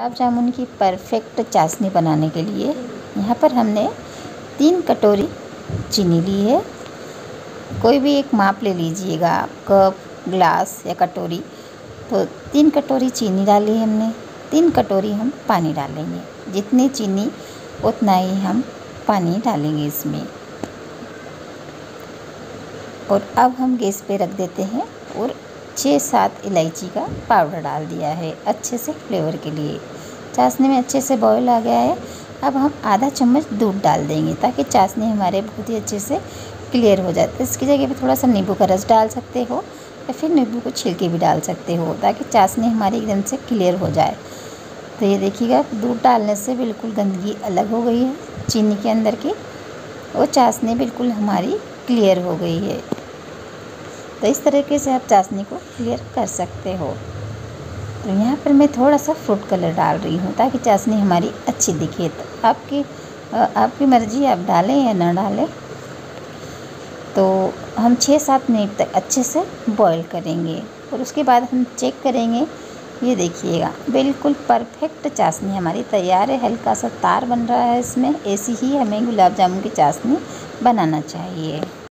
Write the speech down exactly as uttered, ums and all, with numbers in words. गुलाब जामुन की परफेक्ट चाशनी बनाने के लिए यहाँ पर हमने तीन कटोरी चीनी ली है। कोई भी एक माप ले लीजिएगा आप, कप, ग्लास या कटोरी। तो तीन कटोरी चीनी डाली है हमने, तीन कटोरी हम पानी डालेंगे। जितनी चीनी उतना ही हम पानी डालेंगे इसमें। और अब हम गैस पे रख देते हैं और छः सात इलायची का पाउडर डाल दिया है अच्छे से फ्लेवर के लिए। चाशनी में अच्छे से बॉयल आ गया है। अब हम आधा चम्मच दूध डाल देंगे ताकि चाशनी हमारे बहुत ही अच्छे से क्लियर हो जाती है। इसकी जगह पे थोड़ा सा नींबू का रस डाल सकते हो या फिर नींबू को छिलके भी डाल सकते हो ताकि चाशनी हमारी एकदम से क्लियर हो जाए। तो ये देखिएगा, दूध डालने से बिल्कुल गंदगी अलग हो गई है चीनी के अंदर की और चाशनी बिल्कुल हमारी क्लियर हो गई है। तो इस तरीके से आप चाशनी को क्लियर कर सकते हो। तो यहाँ पर मैं थोड़ा सा फ्रूट कलर डाल रही हूँ ताकि चाशनी हमारी अच्छी दिखे। तो आपकी आपकी मर्ज़ी, आप डालें या ना डालें। तो हम छः सात मिनट तक अच्छे से बॉईल करेंगे और उसके बाद हम चेक करेंगे। ये देखिएगा, बिल्कुल परफेक्ट चाशनी हमारी तैयार है। हल्का सा तार बन रहा है इसमें। ऐसी ही हमें गुलाब जामुन की चाशनी बनाना चाहिए।